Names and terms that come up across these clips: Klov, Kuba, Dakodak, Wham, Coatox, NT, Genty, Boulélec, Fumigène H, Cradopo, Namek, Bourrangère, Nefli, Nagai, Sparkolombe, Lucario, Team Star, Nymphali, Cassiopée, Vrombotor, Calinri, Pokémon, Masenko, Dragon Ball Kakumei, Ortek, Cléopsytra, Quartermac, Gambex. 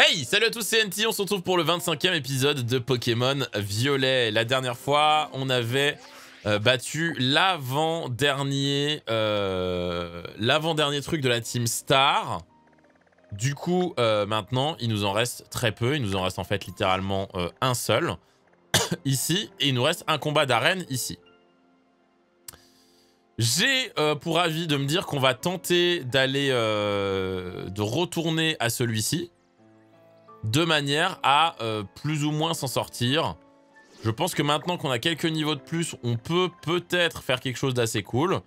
Hey, salut à tous, c'est NT, on se retrouve pour le 25e épisode de Pokémon Violet. La dernière fois, on avait battu l'avant-dernier truc de la Team Star. Du coup, maintenant, il nous en reste très peu. Il nous en reste en fait littéralement un seul ici. Et il nous reste un combat d'arène ici. J'ai pour avis de me dire qu'on va tenter d'aller de retourner à celui-ci de manière à plus ou moins s'en sortir. Je pense que maintenant qu'on a quelques niveaux de plus, on peut peut-être faire quelque chose d'assez cool.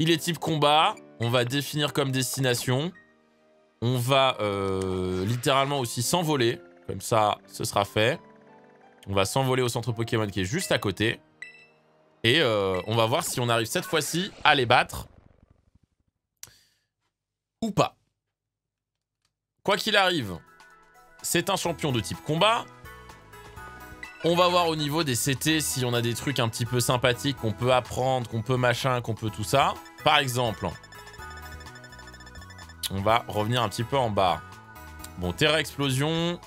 Il est type combat, on va définir comme destination. On va littéralement aussi s'envoler, comme ça ce sera fait. On va s'envoler au centre Pokémon qui est juste à côté. Et on va voir si on arrive cette fois-ci à les battre ou pas. Quoi qu'il arrive, c'est un champion de type combat. On va voir au niveau des CT si on a des trucs un petit peu sympathiques qu'on peut apprendre, qu'on peut machin, qu'on peut tout ça. Par exemple, on va revenir un petit peu en bas. Bon, Terra Explosion,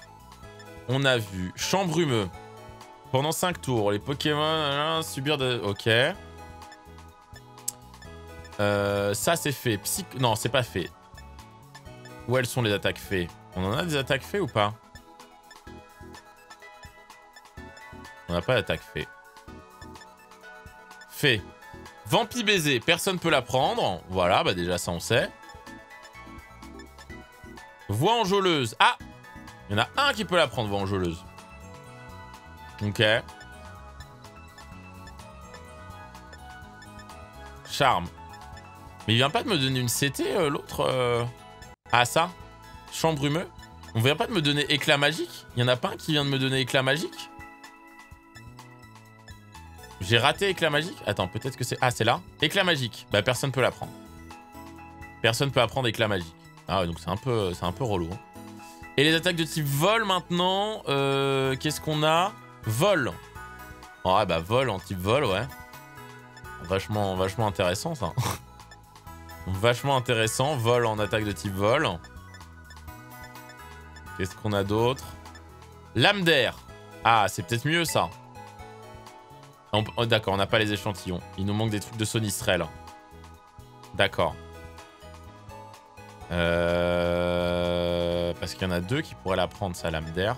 on a vu Champ Brumeux. Pendant 5 tours, les Pokémon subir de... Ok. Ça, c'est fait. Non, c'est pas fait. Où elles sont les attaques fées? On en a des attaques fées ou pas? On n'a pas d'attaque fée. Fée. Vampi baiser. Personne peut la prendre. Voilà, bah déjà, ça, on sait. Voix enjôleuse. Ah! Il y en a un qui peut la prendre, voix enjôleuse. Ok. Charme. Mais il vient pas de me donner une CT, l'autre Ah, ça? Champ brumeux? On vient pas de me donner éclat magique? Il y en a pas un qui vient de me donner éclat magique? J'ai raté éclat magique? Attends, peut-être que c'est... Ah, c'est là? Éclat magique. Bah, personne peut la prendre. Personne peut apprendre éclat magique. Ah ouais, donc c'est un peu relou. Hein. Et les attaques de type vol maintenant, qu'est-ce qu'on a? Vol. Ah bah vol en type vol, ouais. Vachement intéressant ça. Vachement intéressant, vol en attaque de type vol. Qu'est-ce qu'on a d'autre? Lame d'air. Ah, c'est peut-être mieux ça. Oh, d'accord, on n'a pas les échantillons. Il nous manque des trucs de sonistrel. D'accord. Parce qu'il y en a deux qui pourraient la prendre, sa lame d'air.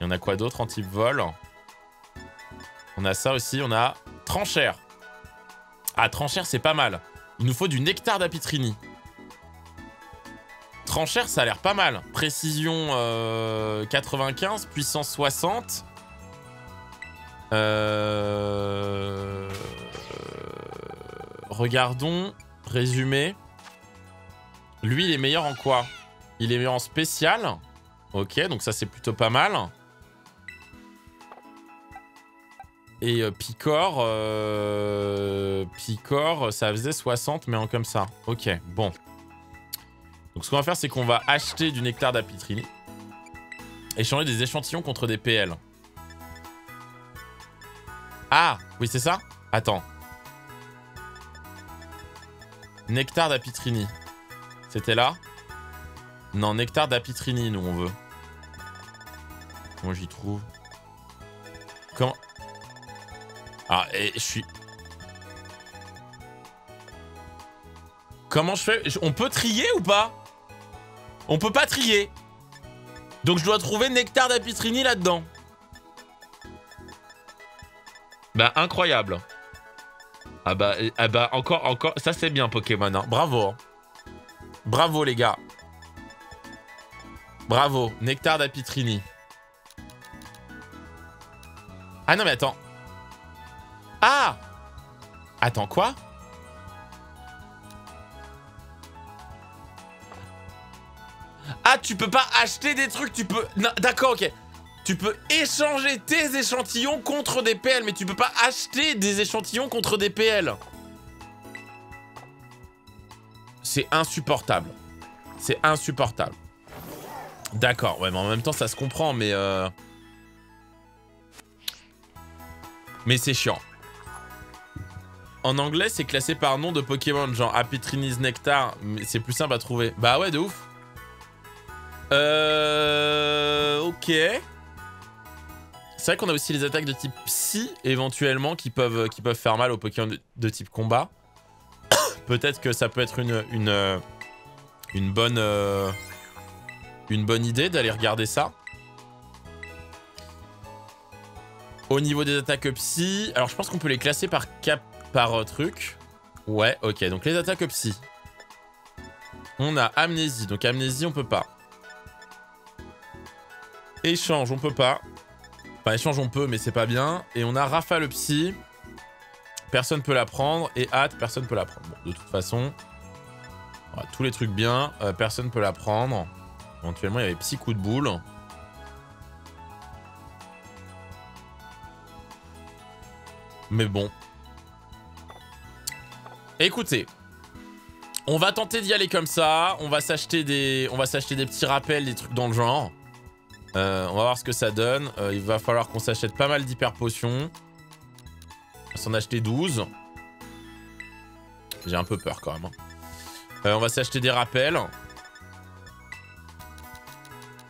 Il y en a quoi d'autre en type vol? On a ça aussi, on a tranchère. Ah, tranchère, c'est pas mal. Il nous faut du nectar d'apitrini. Tranchère, ça a l'air pas mal. Précision 95, puissance 60. Regardons, résumé. Lui, il est meilleur en quoi? Il est meilleur en spécial. Ok, donc ça, c'est plutôt pas mal. Et Picor... Picor, ça faisait 60, mais en comme ça. Ok, bon. Donc ce qu'on va faire, c'est qu'on va acheter du nectar d'apitrini. Échanger des échantillons contre des PL. Ah, oui, c'est ça? Attends. Nectar d'apitrini. C'était là? Non, nectar d'apitrini, nous, on veut. Comment j'y trouve? Comment? Ah, et je suis... Comment je fais? On peut trier ou pas? On peut pas trier. Donc je dois trouver nectar d'apitrini là-dedans. Bah, incroyable. Ah bah encore. Ça, c'est bien, Pokémon, hein. Bravo. Bravo les gars. Bravo. Nectar d'apitrini. Ah non mais attends. Ah! Attends quoi? Ah tu peux pas acheter des trucs, tu peux... D'accord, ok. Tu peux échanger tes échantillons contre des PL, mais tu peux pas acheter des échantillons contre des PL. C'est insupportable. C'est insupportable. D'accord, ouais, mais en même temps, ça se comprend, mais... Mais c'est chiant. En anglais, c'est classé par nom de Pokémon, genre Apitrinis Nectar, mais c'est plus simple à trouver. Bah ouais, de ouf. Ok. C'est vrai qu'on a aussi les attaques de type psy, éventuellement, qui peuvent faire mal aux Pokémon de type combat. Peut-être que ça peut être une bonne idée d'aller regarder ça. Au niveau des attaques psy, alors je pense qu'on peut les classer par truc. Ouais, ok, donc les attaques psy. On a amnésie, donc amnésie on peut pas. Échange on peut pas. Enfin échange on peut mais c'est pas bien. Et on a rafale psy. Personne peut la prendre. Et hâte, personne peut la prendre. Bon, de toute façon, on a tous les trucs bien. Personne peut la prendre. Éventuellement il y avait psy coup de boule. Mais bon. Écoutez, on va tenter d'y aller comme ça. On va s'acheter des petits rappels, des trucs dans le genre. On va voir ce que ça donne. Il va falloir qu'on s'achète pas mal d'hyper potions. On va s'en acheter 12. J'ai un peu peur quand même, hein. On va s'acheter des rappels.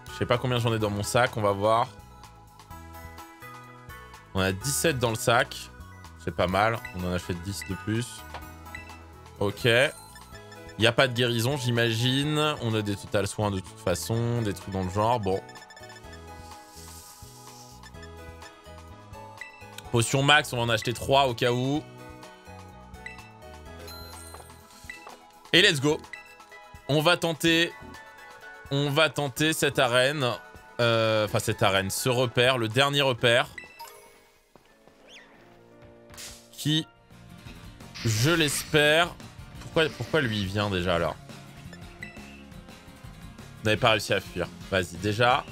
Je sais pas combien j'en ai dans mon sac, on va voir. On a 17 dans le sac. C'est pas mal, on en achète 10 de plus. Ok. Il n'y a pas de guérison, j'imagine. On a des total soins de toute façon, des trucs dans le genre. Bon. Potion max, on va en acheter 3 au cas où. Et let's go. On va tenter cette arène. Enfin cette arène, ce repère, le dernier repère. Qui, je l'espère... Pourquoi lui il vient déjà alors? Vous n'avez pas réussi à fuir. Vas-y, déjà.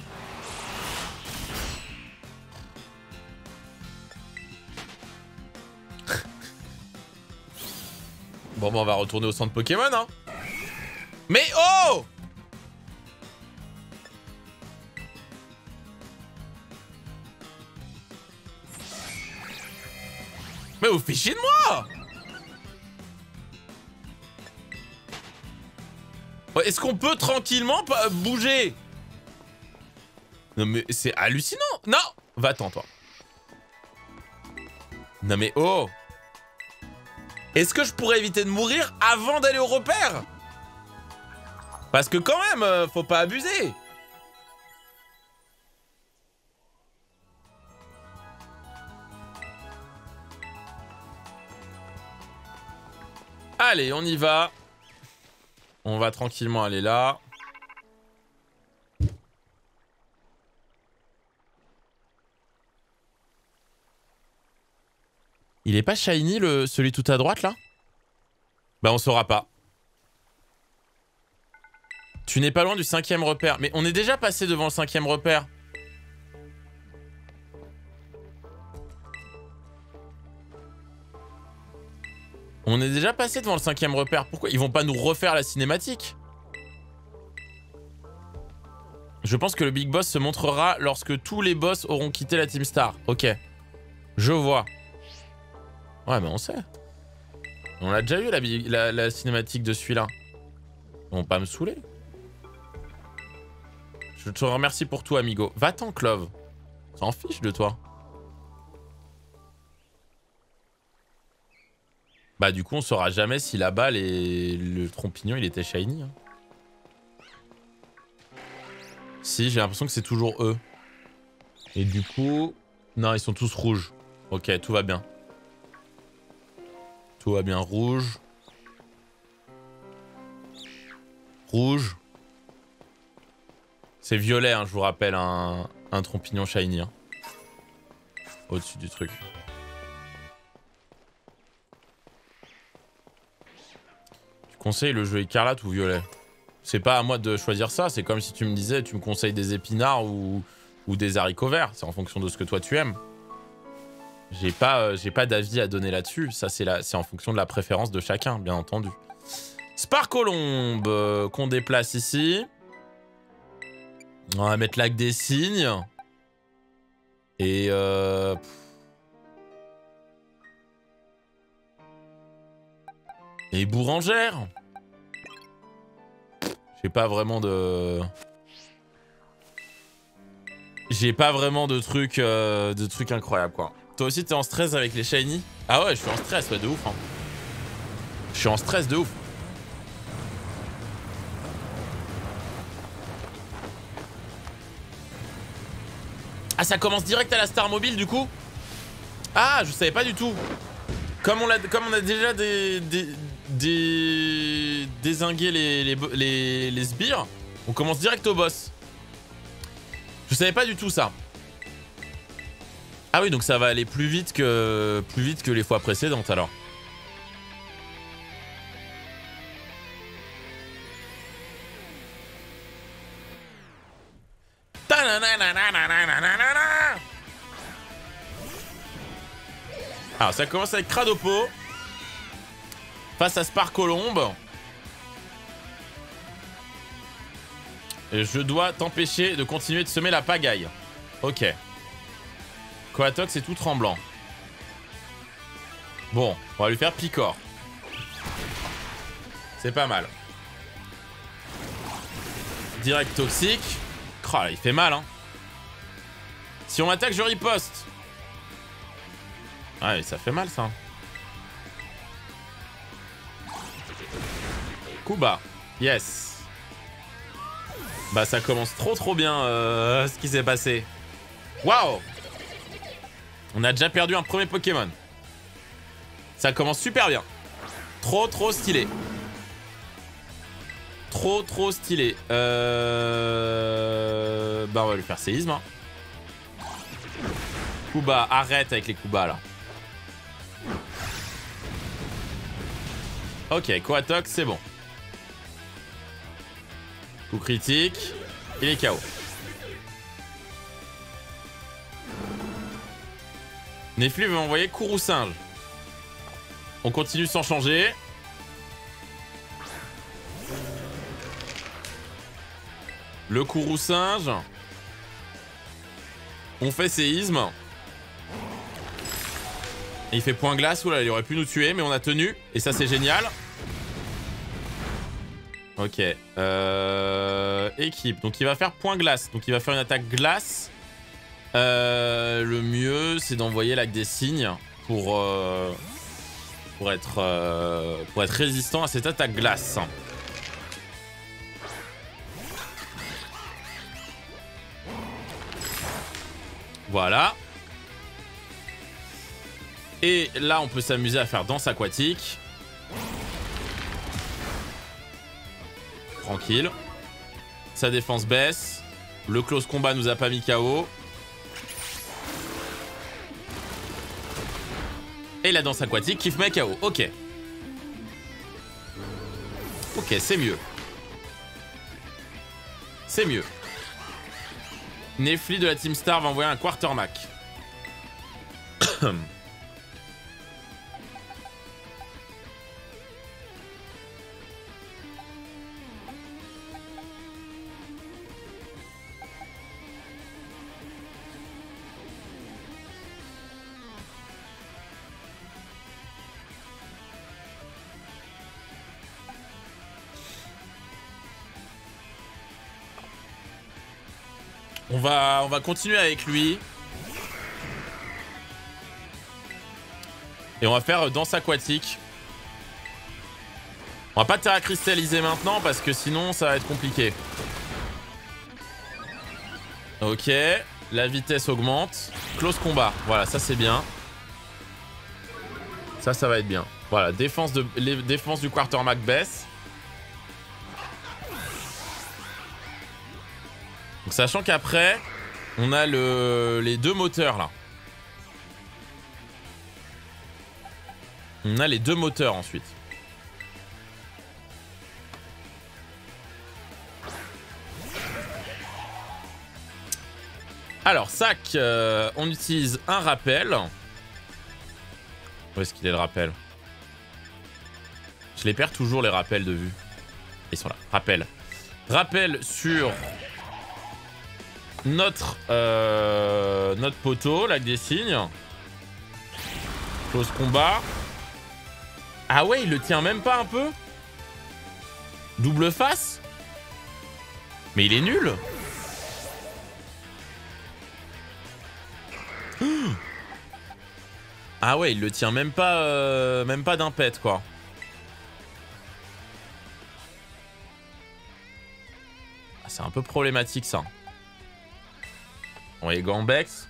Bon, bah, on va retourner au centre Pokémon, hein. Mais oh! Mais vous fichez de moi! Est-ce qu'on peut tranquillement bouger? Non mais c'est hallucinant. Non, va-t'en toi. Non mais oh. Est-ce que je pourrais éviter de mourir avant d'aller au repère? Parce que quand même, faut pas abuser. Allez, on y va. On va tranquillement aller là. Il est pas shiny celui tout à droite là? Bah on saura pas. Tu n'es pas loin du 5e repère. Mais on est déjà passé devant le 5e repère. On est déjà passé devant le 5e repère. Pourquoi ils vont pas nous refaire la cinématique? Je pense que le Big Boss se montrera lorsque tous les boss auront quitté la Team Star. Ok. Je vois. Ouais, mais on sait. On l'a déjà eu la cinématique de celui-là. Ils vont pas me saouler. Je te remercie pour tout, amigo. Va-t'en, Klov. S'en fiche de toi. Bah du coup on saura jamais si là-bas le trompignon il était shiny, hein. Si j'ai l'impression que c'est toujours eux. Et du coup... Non ils sont tous rouges. Ok tout va bien. Tout va bien rouge. Rouge. C'est violet, hein, je vous rappelle un trompignon shiny, hein. Au-dessus du truc. Conseille le jeu écarlate ou violet? C'est pas à moi de choisir ça, c'est comme si tu me disais tu me conseilles des épinards ou des haricots verts, c'est en fonction de ce que toi tu aimes. J'ai pas d'avis à donner là-dessus, ça c'est en fonction de la préférence de chacun, bien entendu. Sparkolombe qu'on déplace ici. On va mettre l'acte des signes. Et Et Bourrangère. J'ai pas vraiment de... J'ai pas vraiment de trucs incroyables quoi. Toi aussi t'es en stress avec les shiny? Ah ouais, je suis en stress, ouais, de ouf hein. Je suis en stress de ouf. Ah, ça commence direct à la Star Mobile du coup? Ah, je savais pas du tout. Comme on a déjà dézingué les sbires, on commence direct au boss. Je savais pas du tout ça. Ah oui, donc ça va aller plus vite que les fois précédentes alors. Alors ça commence avec Cradopo face à Sparkolombe. Et je dois t'empêcher de continuer de semer la pagaille. Ok. Coatox est tout tremblant. Bon, on va lui faire Picor. C'est pas mal. Direct toxique. Crah, il fait mal hein. Si on attaque, je riposte. Ah, mais ça fait mal ça. Kuba. Yes. Bah ça commence trop bien ce qui s'est passé. Waouh! On a déjà perdu un premier Pokémon. Ça commence super bien. Trop stylé. Trop stylé. Bah on va lui faire séisme. Hein. Kuba, arrête avec les Kuba là. Ok, Coatox, c'est bon. Coup critique, il est KO. Nefli veut envoyer Kourou-Singe. On continue sans changer. Le Kourou-Singe. On fait séisme. Et il fait point glace. Oula, il aurait pu nous tuer, mais on a tenu. Et ça, c'est génial. Ok, équipe, donc il va faire point glace, donc il va faire une attaque glace. Le mieux c'est d'envoyer l'acte des signes pour être résistant à cette attaque glace. Voilà. Et là on peut s'amuser à faire danse aquatique. Tranquille. Sa défense baisse. Le close combat nous a pas mis KO. Et la danse aquatique qui fait KO. Ok. Ok, c'est mieux. C'est mieux. Nefli de la Team Star va envoyer un Quartermac. On va continuer avec lui. Et on va faire danse aquatique. On va pas terra cristalliser maintenant parce que sinon ça va être compliqué. Ok. La vitesse augmente. Close combat. Voilà, ça c'est bien. Ça va être bien. Voilà, les défenses du Quartermac baisse. Donc, sachant qu'après, on a les deux moteurs là. On a les deux moteurs ensuite. Alors, sac, on utilise un rappel. Où est-ce qu'il est le rappel? Je les perds toujours les rappels de vue. Ils sont là. Rappel. Rappel sur... notre poteau, l'acte des signes. Close combat. Ah ouais, il le tient même pas un peu. Double face. Mais il est nul. Ah ouais, il le tient même pas d'un pet, quoi. C'est un peu problématique, ça. On est Gambex.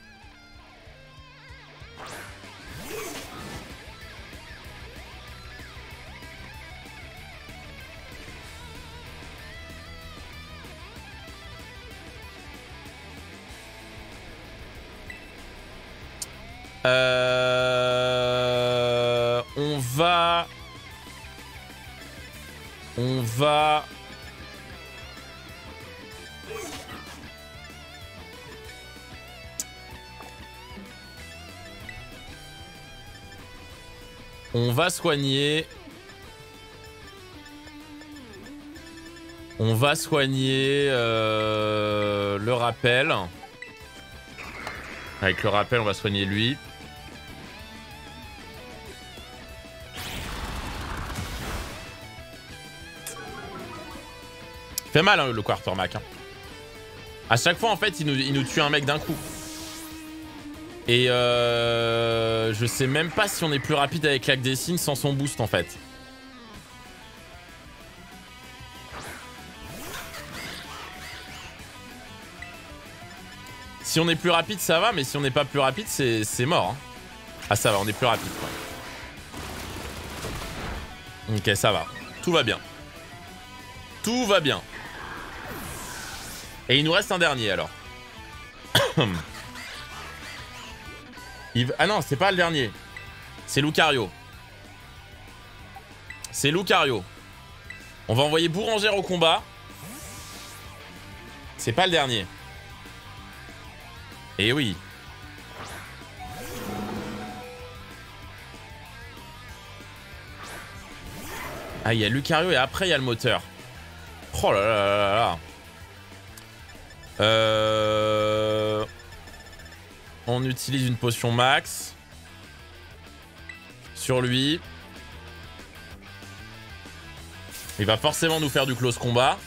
On va soigner. On va soigner le rappel. Avec le rappel, on va soigner lui. Fait mal hein, le Quartermac. Hein. À chaque fois en fait il nous tue un mec d'un coup. Et je sais même pas si on est plus rapide avec Claque des Signes sans son boost en fait. Si on est plus rapide ça va, mais si on n'est pas plus rapide c'est mort. Hein. Ah ça va, on est plus rapide. Ouais. Ok ça va, tout va bien. Tout va bien. Et il nous reste un dernier alors. Ah non, c'est pas le dernier. C'est Lucario. C'est Lucario. On va envoyer Bourrangère au combat. C'est pas le dernier. Eh oui. Ah, il y a Lucario et après il y a le moteur. Oh là là là là. On utilise une potion max sur lui. Il va forcément nous faire du close combat.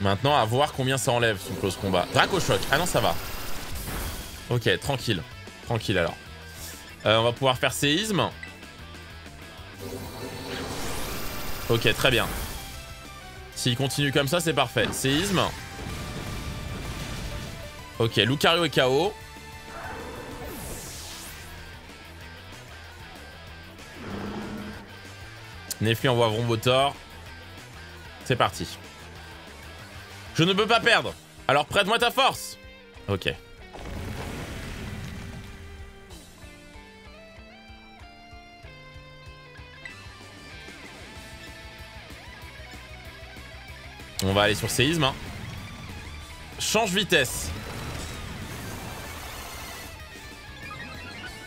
Maintenant à voir combien ça enlève son close combat. Dracochoc. Ah non ça va. Ok tranquille. Tranquille alors. On va pouvoir faire séisme. Ok très bien. S'il continue comme ça, c'est parfait. Séisme. Ok, Lucario est KO. Nefli envoie Vrombotor. C'est parti. Je ne peux pas perdre. Alors prête-moi ta force. Ok. On va aller sur séisme. Hein. Change vitesse.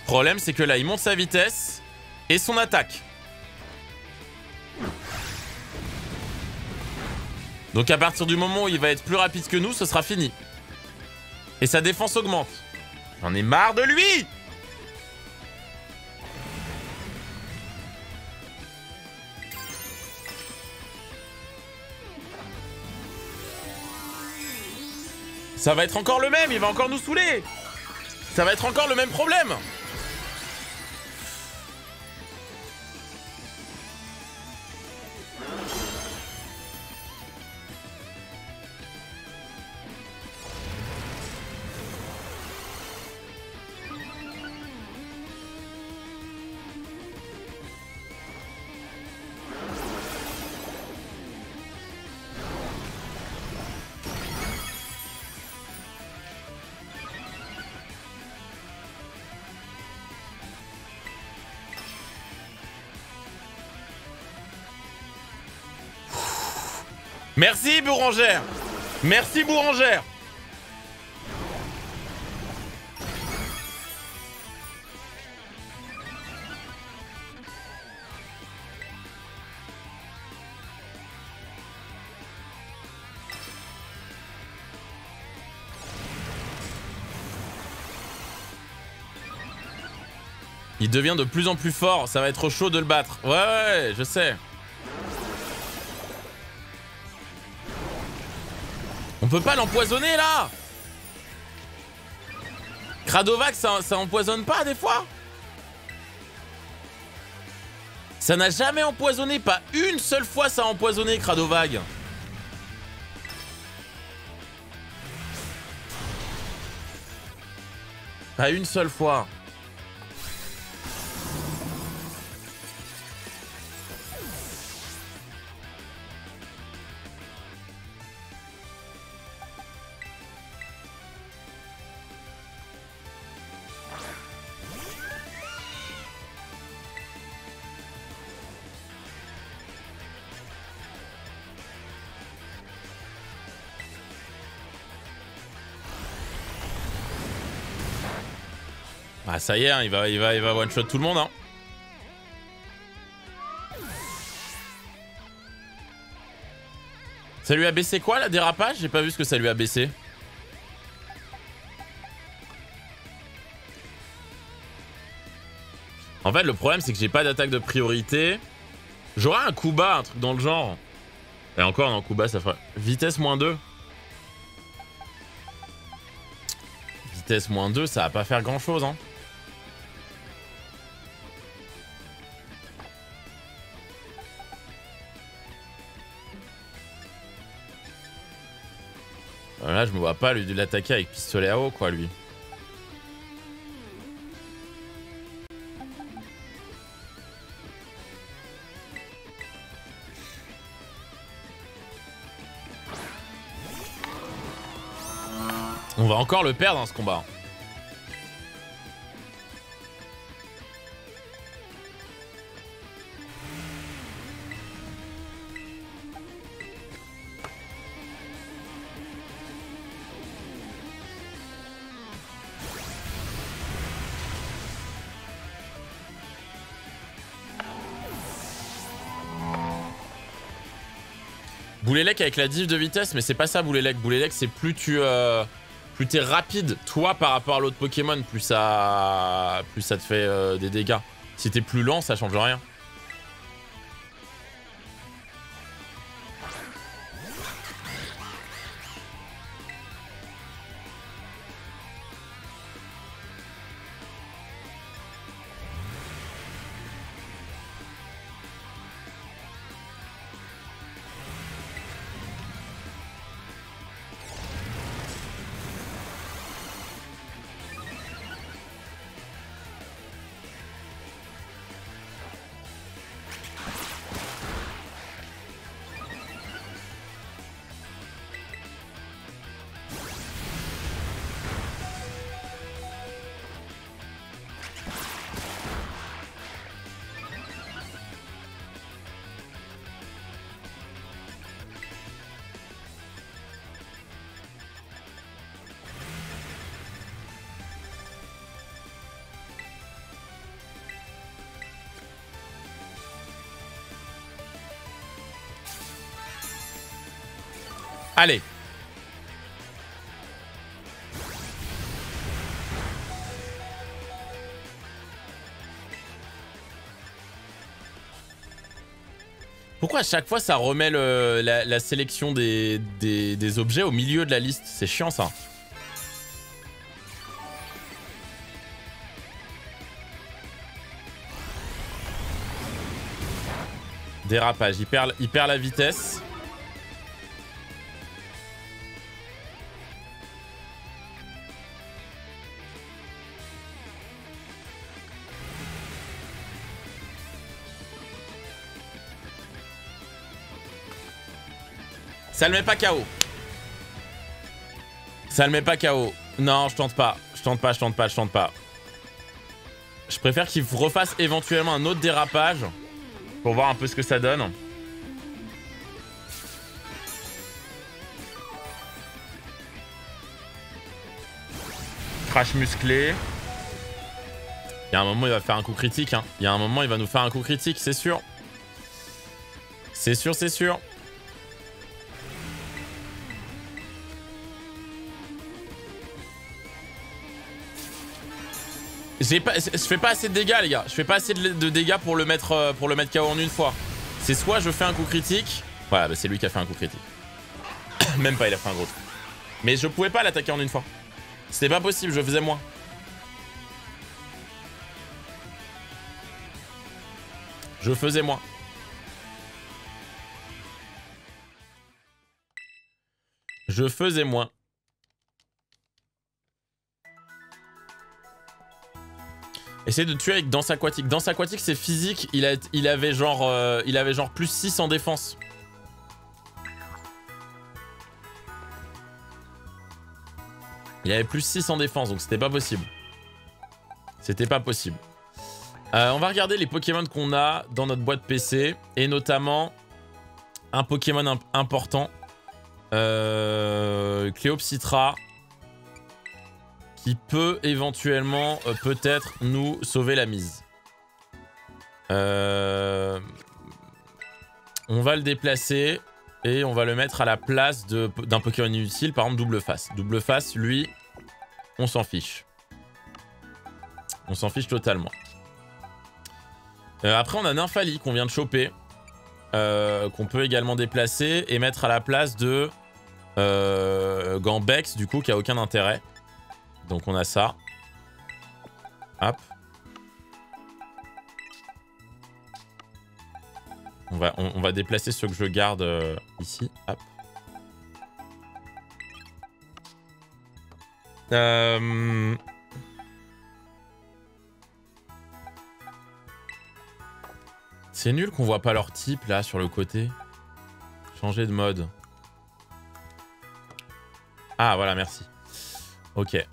Problème, c'est que là, il monte sa vitesse et son attaque. Donc à partir du moment où il va être plus rapide que nous, ce sera fini. Et sa défense augmente. J'en ai marre de lui! Ça va être encore le même, il va encore nous saouler. Ça va être encore le même problème. Merci Bourrangère. Merci Bourrangère. Il devient de plus en plus fort, ça va être chaud de le battre. Ouais, ouais, je sais. On peut pas l'empoisonner là. Cradovac, ça empoisonne pas des fois? Ça n'a jamais empoisonné, pas une seule fois ça a empoisonné Cradovac. Pas une seule fois. Ah ça y est, hein, il va one shot tout le monde, hein. Ça lui a baissé quoi la dérapage? J'ai pas vu ce que ça lui a baissé. En fait le problème c'est que j'ai pas d'attaque de priorité. J'aurais un Kuba, un truc dans le genre. Et encore non, Kuba ça ferait... Vitesse moins 2. Vitesse moins 2 ça va pas faire grand chose, hein. Là, je me vois pas l'attaquer avec pistolet à eau, quoi, lui. On va encore le perdre dans ce combat. Boulélec avec la diff de vitesse, mais c'est pas ça Boulélec. Boulélec c'est plus tu plus t'es rapide toi par rapport à l'autre Pokémon, plus ça te fait des dégâts. Si t'es plus lent ça change rien. Allez. Pourquoi à chaque fois ça remet la sélection des objets au milieu de la liste? C'est chiant ça. Dérapage, il perd la vitesse. Ça le met pas KO. Ça le met pas KO. Non, je tente pas. Je préfère qu'il refasse éventuellement un autre dérapage pour voir un peu ce que ça donne. Crash musclé. Il y a un moment, il va faire un coup critique, hein. Il y a un moment, il va nous faire un coup critique, c'est sûr. C'est sûr. Je fais pas assez de dégâts les gars, je fais pas assez de dégâts pour le mettre KO en une fois. C'est soit je fais un coup critique, voilà bah c'est lui qui a fait un coup critique. Même pas, il a fait un gros. Mais je pouvais pas l'attaquer en une fois. C'était pas possible, je faisais moins. Je faisais moins. Je faisais moins. Essaye de tuer avec danse aquatique. Danse aquatique, c'est physique. Il avait genre plus 6 en défense. Il avait plus 6 en défense, donc c'était pas possible. C'était pas possible. On va regarder les Pokémon qu'on a dans notre boîte PC. Et notamment, un Pokémon important. Cléopsytra. Qui peut éventuellement, peut-être, nous sauver la mise. On va le déplacer et on va le mettre à la place d'un Pokémon inutile, par exemple Double Face. Double Face, lui, on s'en fiche. On s'en fiche totalement. Après, on a Nymphali qu'on vient de choper, qu'on peut également déplacer et mettre à la place de Gambex, du coup, qui a aucun intérêt. Donc on a ça. Hop. On va déplacer ceux que je garde ici. Hop. C'est nul qu'on voit pas leur type là sur le côté. Changer de mode. Ah voilà, merci. Ok.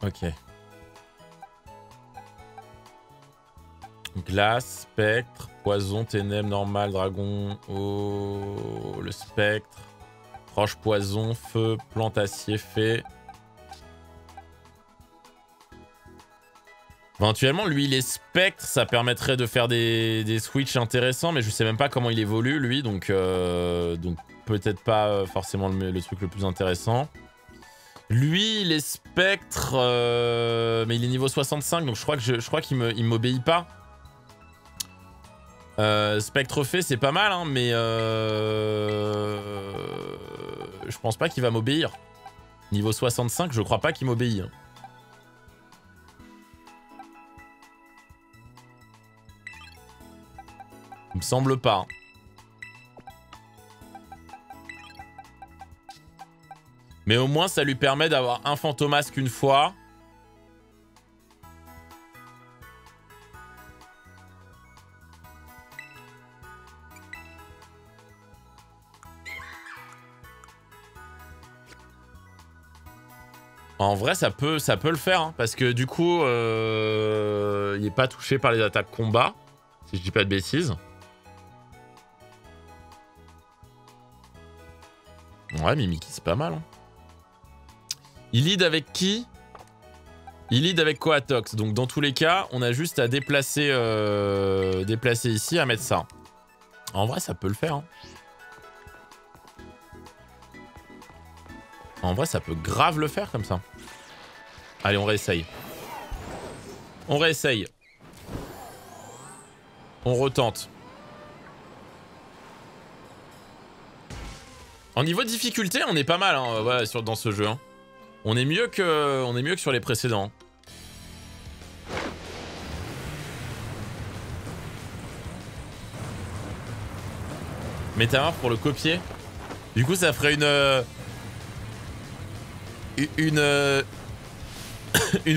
Ok. Glace, spectre, poison, ténèbres, normal, dragon, oh, le spectre, roche, poison, feu, plante, acier, fée. Éventuellement, lui, il est spectre, ça permettrait de faire des switches intéressants, mais je sais même pas comment il évolue, lui, donc peut-être pas forcément le truc le plus intéressant. Lui, il est spectre, mais il est niveau 65, donc je crois qu'il m'obéit pas. Spectre fait, c'est pas mal, hein, mais je pense pas qu'il va m'obéir. Niveau 65, je crois pas qu'il m'obéit. Il me semble pas. Mais au moins, ça lui permet d'avoir un fantomasque une fois. En vrai, ça peut le faire. Hein, parce que du coup, il n'est pas touché par les attaques combat. Si je dis pas de bêtises. Ouais, Mimiqui, c'est pas mal. Hein. Il lead avec qui? Il lead avec Coatox. Donc dans tous les cas, on a juste à déplacer ici, à mettre ça. En vrai, ça peut le faire. Hein. En vrai, ça peut grave le faire comme ça. Allez, on réessaye. On réessaye. On retente. En niveau de difficulté, on est pas mal hein, ouais, dans ce jeu. Hein. On est mieux que sur les précédents. Métamorphe pour le copier. Du coup, ça ferait une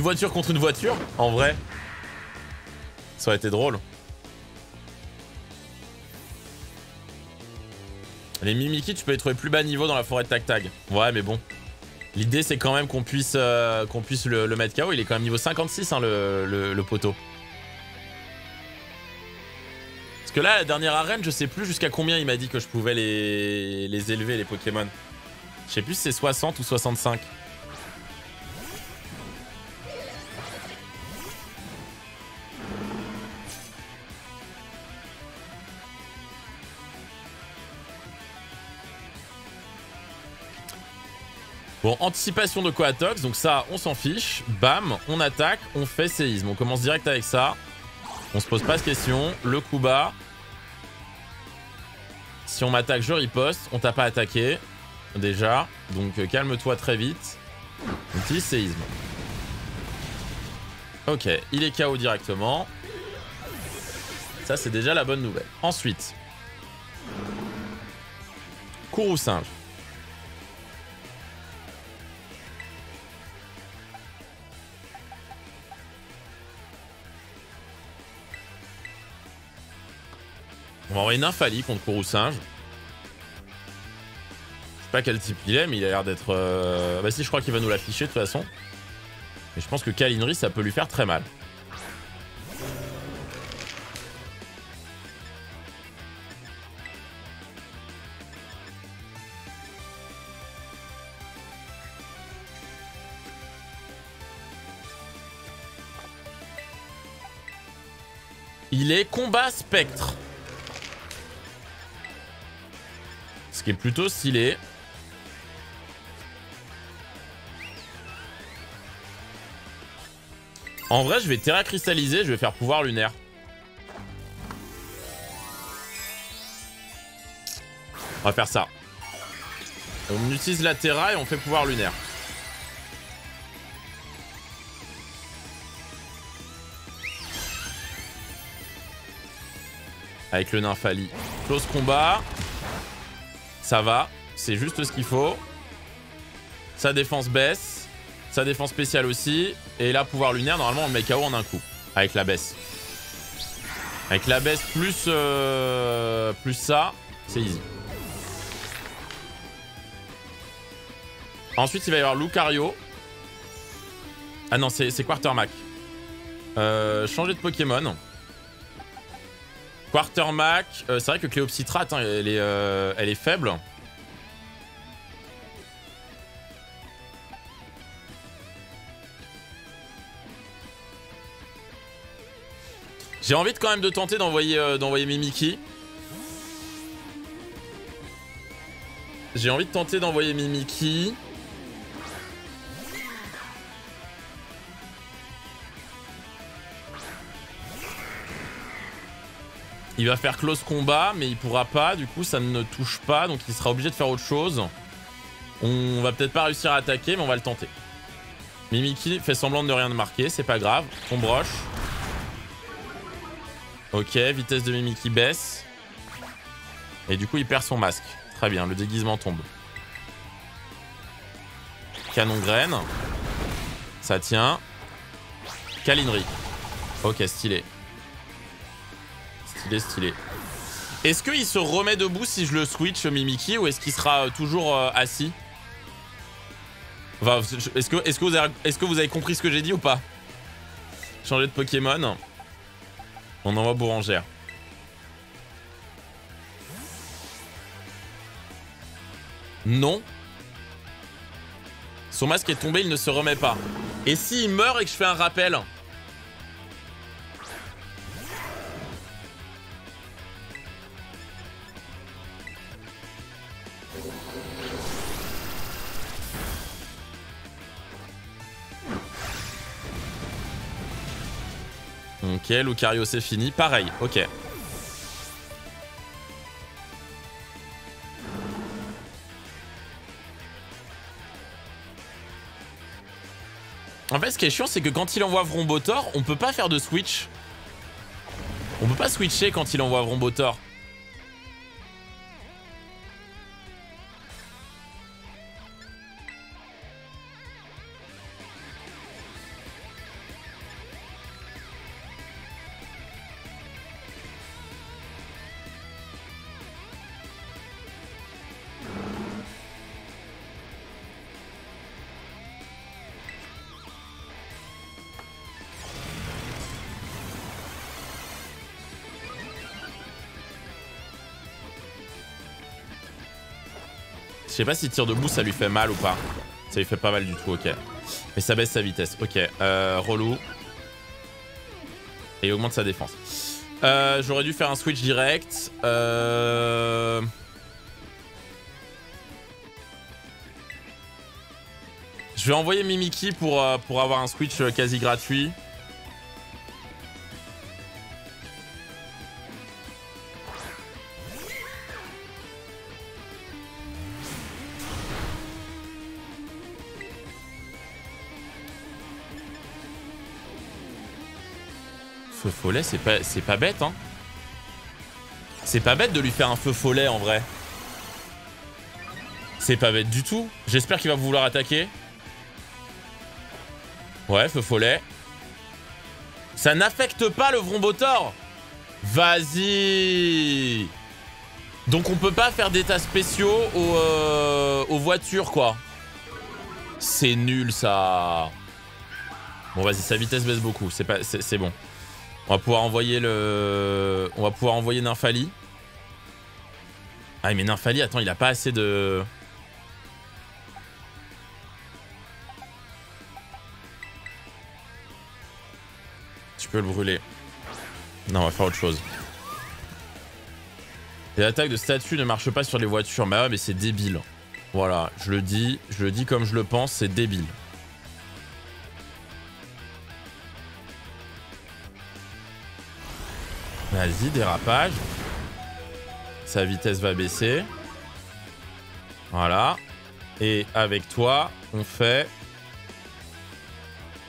voiture contre une voiture, en vrai. Ça aurait été drôle. Les Mimiqui, tu peux les trouver plus bas niveau dans la forêt de Tac-Tag. Ouais, mais bon. L'idée, c'est quand même qu'on puisse le mettre KO. Il est quand même niveau 56, hein, le poteau. Parce que là, la dernière arène, je sais plus jusqu'à combien il m'a dit que je pouvais les élever, les Pokémon. Je sais plus si c'est 60 ou 65. Bon, anticipation de Coatox, donc ça, on s'en fiche. Bam, on attaque, on fait séisme. On commence direct avec ça. On se pose pas de questions. Le Kuba. Si on m'attaque, je riposte. On t'a pas attaqué, déjà. Donc calme-toi très vite. Utilise séisme. Ok, il est KO directement. Ça, c'est déjà la bonne nouvelle. Ensuite, Kourou-Singe. On va envoyer Nymphali contre Kourou-Singe. Je sais pas quel type il est, mais il a l'air d'être... Bah si, je crois qu'il va nous l'afficher de toute façon. Mais je pense que Calinri, ça peut lui faire très mal. Il est combat spectre. Ce qui est plutôt stylé. En vrai, je vais terra cristalliser, je vais faire pouvoir lunaire. On va faire ça. On utilise la terra et on fait pouvoir lunaire. Avec le Nymphali. Close combat. Ça va. C'est juste ce qu'il faut. Sa défense baisse. Sa défense spéciale aussi. Et là, pouvoir lunaire, normalement, on le met KO en un coup. Avec la baisse. Avec la baisse plus, plus ça, c'est easy. Ensuite, il va y avoir Lucario. Ah non, c'est Quartermac. Changer de Pokémon. Quartermac, c'est vrai que Cléopsytra, attends, elle est faible. J'ai envie de quand même de tenter d'envoyer Mimiqui. J'ai envie de tenter d'envoyer Mimiqui. Il va faire close combat, mais il pourra pas. Du coup, ça ne touche pas, donc il sera obligé de faire autre chose. On va peut-être pas réussir à attaquer, mais on va le tenter. Mimiqui fait semblant de ne rien de marquer, c'est pas grave. On broche. Ok, vitesse de Mimiqui baisse. Et du coup, il perd son masque. Très bien, le déguisement tombe. Canon graine. Ça tient. Calinri. Ok, stylé. Stylé. Est-ce qu'il se remet debout si je le switch Mimiqui ou est-ce qu'il sera toujours assis? Enfin, est-ce que vous avez compris ce que j'ai dit ou pas? Changer de Pokémon. On envoie Bourrangère. Non. Son masque est tombé, il ne se remet pas. Et s'il meurt et que je fais un rappel? Ok, Lucario c'est fini, pareil, ok. En fait ce qui est chiant c'est que quand il envoie Vrombotor, on peut pas faire de switch. On peut pas switcher quand il envoie Vrombotor. Je sais pas si tire debout ça lui fait mal ou pas. Ça lui fait pas mal du tout, ok. Mais ça baisse sa vitesse, ok. Relou. Et il augmente sa défense. J'aurais dû faire un switch direct. Je vais envoyer Mimiqui pour avoir un switch quasi gratuit. feu follet, c'est pas bête, hein. C'est pas bête de lui faire un feu follet, en vrai. C'est pas bête du tout. J'espère qu'il va vouloir attaquer. Ouais, feu follet. Ça n'affecte pas le Vrombotor. Vas-y. Donc on peut pas faire d'états spéciaux aux voitures, quoi. C'est nul, ça. Bon, vas-y, sa vitesse baisse beaucoup. C'est bon. On va pouvoir envoyer le... On va pouvoir envoyer Nymphali. Ah, mais Nymphali, attends, il a pas assez de... Tu peux le brûler. Non, on va faire autre chose. Les attaques de statues ne marchent pas sur les voitures. Bah ouais, mais c'est débile. Voilà, je le dis comme je le pense, c'est débile. Vas-y, dérapage. Sa vitesse va baisser. Voilà. Et avec toi, on fait...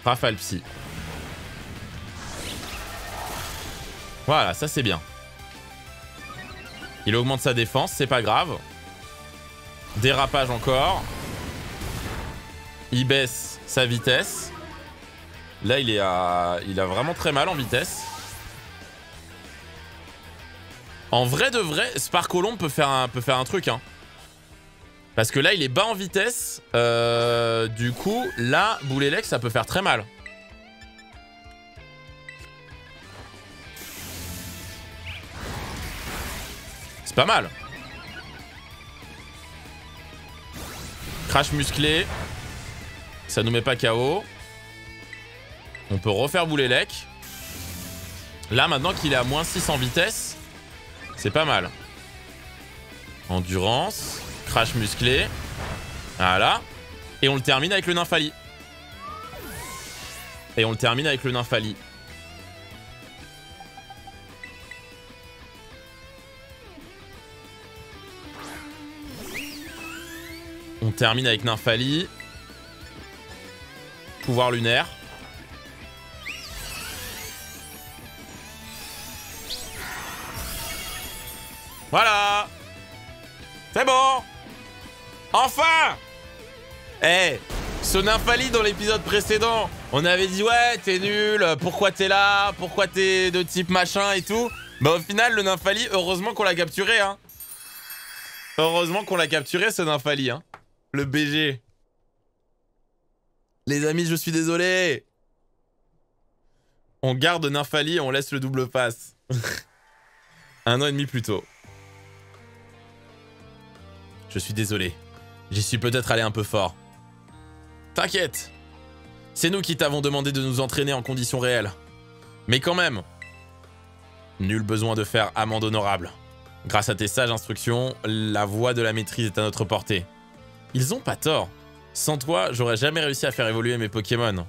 Rafale Psy. Voilà, ça c'est bien. Il augmente sa défense, c'est pas grave. Dérapage encore. Il baisse sa vitesse. Là, il a vraiment très mal en vitesse. En vrai de vrai, Sparkolombe peut faire un truc, hein. Parce que là, il est bas en vitesse. Du coup, là, Boulélec, ça peut faire très mal. C'est pas mal. Crash musclé. Ça nous met pas KO. On peut refaire Boulélec. Là, maintenant qu'il est à moins 6 en vitesse... C'est pas mal. Endurance. Crash musclé. Voilà. Et on le termine avec le Nymphali. On termine avec Nymphali. Pouvoir lunaire. Voilà. C'est bon. Enfin. Eh, ce Nymphali dans l'épisode précédent, on avait dit ouais, t'es nul, pourquoi t'es là, pourquoi t'es de type machin et tout. Bah au final, le Nymphali, heureusement qu'on l'a capturé, hein. Heureusement qu'on l'a capturé, ce Nymphali, hein. Le BG. Les amis, je suis désolé. On garde Nymphali et on laisse le double pass. 1 an et demi plus tôt. Je suis désolé. J'y suis peut-être allé un peu fort. T'inquiète. C'est nous qui t'avons demandé de nous entraîner en conditions réelles. Mais quand même. Nul besoin de faire amende honorable. Grâce à tes sages instructions, la voie de la maîtrise est à notre portée. Ils ont pas tort. Sans toi, j'aurais jamais réussi à faire évoluer mes Pokémon.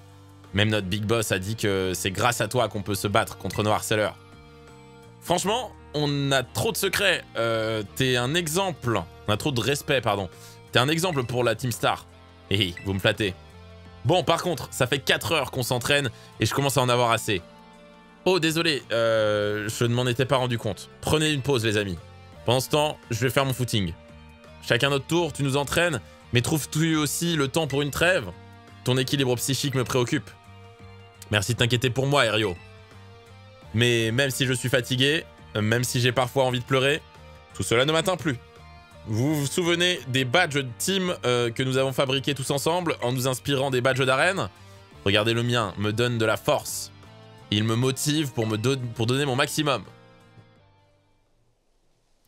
Même notre Big Boss a dit que c'est grâce à toi qu'on peut se battre contre nos harceleurs. Franchement, on a trop de secrets. T'es un exemple. On a trop de respect, pardon. T'es un exemple pour la Team Star. Hé, vous me flattez. Bon, par contre, ça fait 4 heures qu'on s'entraîne et je commence à en avoir assez. Oh, désolé, je ne m'en étais pas rendu compte. Prenez une pause, les amis. Pendant ce temps, je vais faire mon footing. Chacun notre tour, tu nous entraînes, mais trouves-tu aussi le temps pour une trêve? Ton équilibre psychique me préoccupe. Merci de t'inquiéter pour moi, Erio. Mais même si je suis fatigué, même si j'ai parfois envie de pleurer, tout cela ne m'atteint plus. Vous vous souvenez des badges de team que nous avons fabriqués tous ensemble en nous inspirant des badges d'arène? Regardez le mien, me donne de la force. Il me motive pour donner mon maximum.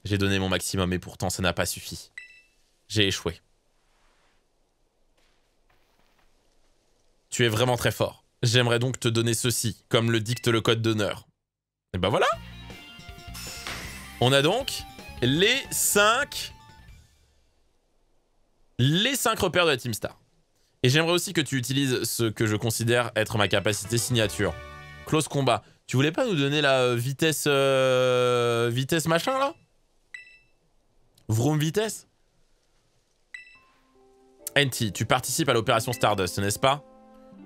J'ai donné mon maximum et pourtant ça n'a pas suffi. J'ai échoué. Tu es vraiment très fort. J'aimerais donc te donner ceci, comme le dicte le code d'honneur. Et ben voilà. On a donc les 5... Les 5 repères de la Team Star. Et j'aimerais aussi que tu utilises ce que je considère être ma capacité signature. Close combat. Tu voulais pas nous donner la vitesse... vitesse machin là? Vroom vitesse? NT, tu participes à l'opération Stardust, n'est-ce pas?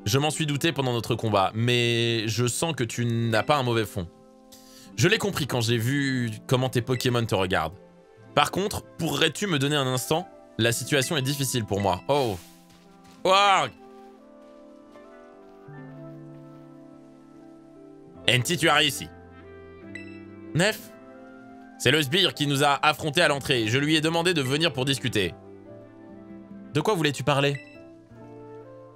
Je m'en suis douté pendant notre combat, mais je sens que tu n'as pas un mauvais fond. Je l'ai compris quand j'ai vu comment tes Pokémon te regardent. Par contre, pourrais-tu me donner un instant? La situation est difficile pour moi. Oh. Warg. NT, tu as réussi. Nef, c'est le sbire qui nous a affrontés à l'entrée. Je lui ai demandé de venir pour discuter. De quoi voulais-tu parler?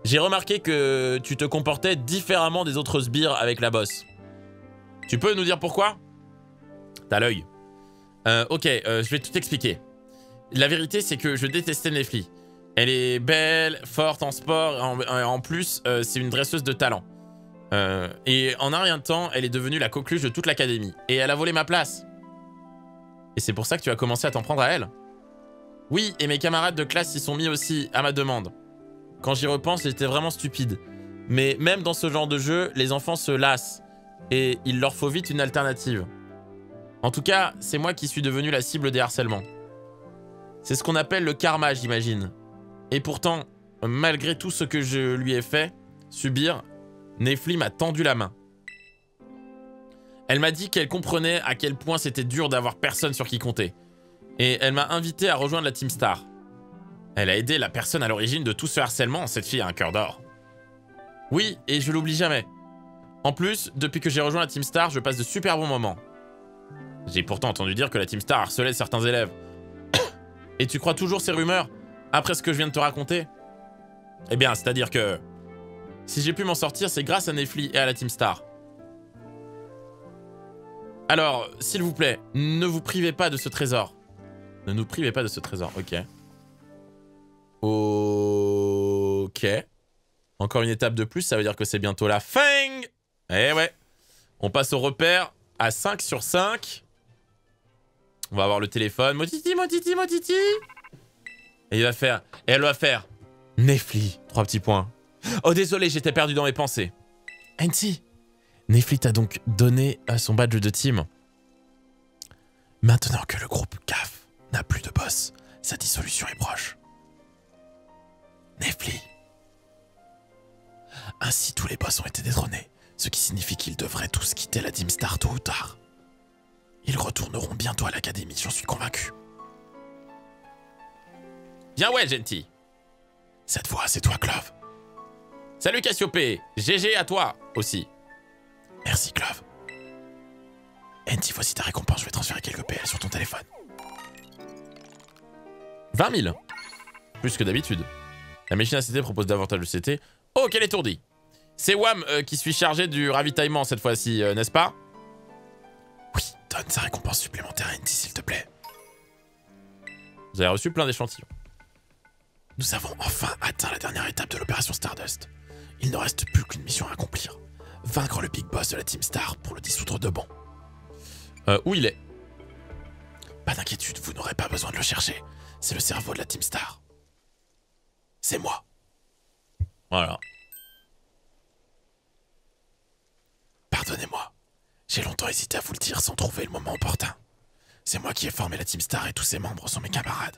J'ai remarqué que tu te comportais différemment des autres sbires avec la bosse. Tu peux nous dire pourquoi? T'as l'œil. Je vais tout expliquer. La vérité, c'est que je détestais Nefli. Elle est belle, forte en sport, en plus, c'est une dresseuse de talent. Et en un rien de temps, elle est devenue la coqueluche de toute l'académie. Et elle a volé ma place. Et c'est pour ça que tu as commencé à t'en prendre à elle? Oui, et mes camarades de classe s'y sont mis aussi, à ma demande. Quand j'y repense, j'étais vraiment stupide. Mais même dans ce genre de jeu, les enfants se lassent. Et il leur faut vite une alternative. En tout cas, c'est moi qui suis devenu la cible des harcèlements. C'est ce qu'on appelle le karma, j'imagine. Et pourtant, malgré tout ce que je lui ai fait subir, Nefli m'a tendu la main. Elle m'a dit qu'elle comprenait à quel point c'était dur d'avoir personne sur qui compter. Et elle m'a invité à rejoindre la Team Star. Elle a aidé la personne à l'origine de tout ce harcèlement, cette fille a un cœur d'or. Oui, et je l'oublie jamais. En plus, depuis que j'ai rejoint la Team Star, je passe de super bons moments. J'ai pourtant entendu dire que la Team Star harcelait certains élèves. Et tu crois toujours ces rumeurs, après ce que je viens de te raconter? Eh bien, c'est-à-dire que... si j'ai pu m'en sortir, c'est grâce à Nefli et à la Team Star. Alors, s'il vous plaît, ne vous privez pas de ce trésor. Ne nous privez pas de ce trésor, ok. Ok. Encore une étape de plus, ça veut dire que c'est bientôt la fin. Eh ouais. On passe au repère à 5 sur 5. On va avoir le téléphone. Motiti, Motiti, Motiti. Et il va faire... et elle va faire... Nefli, 3 petits points. Oh désolé, j'étais perdu dans mes pensées. NT, Nefli t'a donc donné son badge de team. Maintenant que le groupe CAF n'a plus de boss, sa dissolution est proche. Nefli. Ainsi, tous les boss ont été détrônés, ce qui signifie qu'ils devraient tous quitter la Team Star tôt ou tard. Ils retourneront bientôt à l'académie, j'en suis convaincu. Bien ouais, Genty. Cette fois, c'est toi, Klov. Salut Cassiopée, GG à toi aussi. Merci Klov. NT, voici ta récompense, je vais transférer quelques PL sur ton téléphone. 20 000. Plus que d'habitude. La machine à CT propose davantage de CT. Oh, quel étourdi. C'est Wham qui suis chargé du ravitaillement cette fois-ci, n'est-ce pas? Oui, donne sa récompense supplémentaire à NT, s'il te plaît. Vous avez reçu plein d'échantillons. Nous avons enfin atteint la dernière étape de l'opération Stardust. Il ne reste plus qu'une mission à accomplir. Vaincre le Big Boss de la Team Star pour le dissoudre de bon. Où il est? Pas d'inquiétude, vous n'aurez pas besoin de le chercher. C'est le cerveau de la Team Star. C'est moi. Voilà. Pardonnez-moi. J'ai longtemps hésité à vous le dire sans trouver le moment opportun. C'est moi qui ai formé la Team Star et tous ses membres sont mes camarades.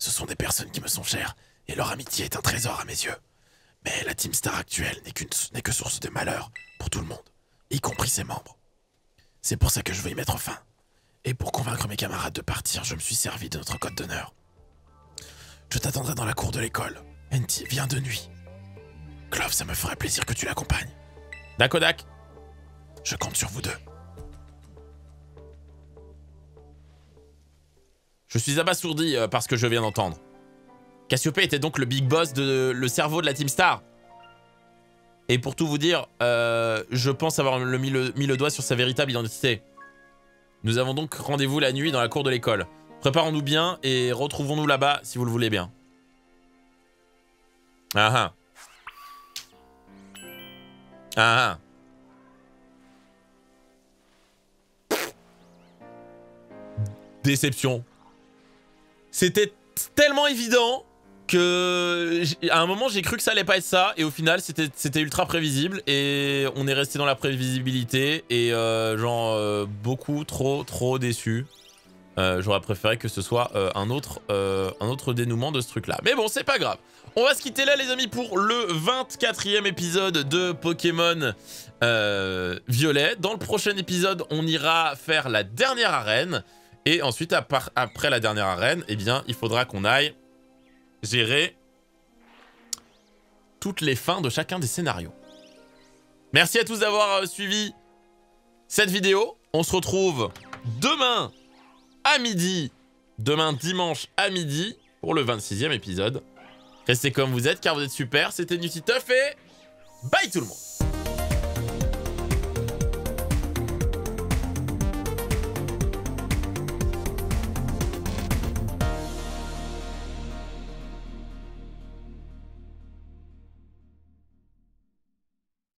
Ce sont des personnes qui me sont chères et leur amitié est un trésor à mes yeux. Mais la Team Star actuelle n'est que source de malheur pour tout le monde, y compris ses membres. C'est pour ça que je veux y mettre fin. Et pour convaincre mes camarades de partir, je me suis servi de notre code d'honneur. Je t'attendrai dans la cour de l'école. NT, viens de nuit. Klov, ça me ferait plaisir que tu l'accompagnes. Dakodak. Je compte sur vous deux. Je suis abasourdi par ce que je viens d'entendre. Cassiopée était donc le big boss, le cerveau de la Team Star. Et pour tout vous dire, je pense avoir mis le doigt sur sa véritable identité. Nous avons donc rendez-vous la nuit dans la cour de l'école. Préparons-nous bien et retrouvons-nous là-bas si vous le voulez bien. Ah ah. Ah ah. Déception. C'était tellement évident que à un moment j'ai cru que ça allait pas être ça et au final c'était ultra prévisible et on est resté dans la prévisibilité et genre beaucoup trop déçu. J'aurais préféré que ce soit un autre dénouement de ce truc là. Mais bon, c'est pas grave. On va se quitter là les amis pour le 24e épisode de Pokémon Violet. Dans le prochain épisode, on ira faire la dernière arène. Et ensuite, après la dernière arène, eh bien, il faudra qu'on aille gérer toutes les fins de chacun des scénarios. Merci à tous d'avoir suivi cette vidéo. On se retrouve demain à midi, demain dimanche à midi, pour le 26e épisode. Restez comme vous êtes car vous êtes super. C'était Newtiteuf et bye tout le monde.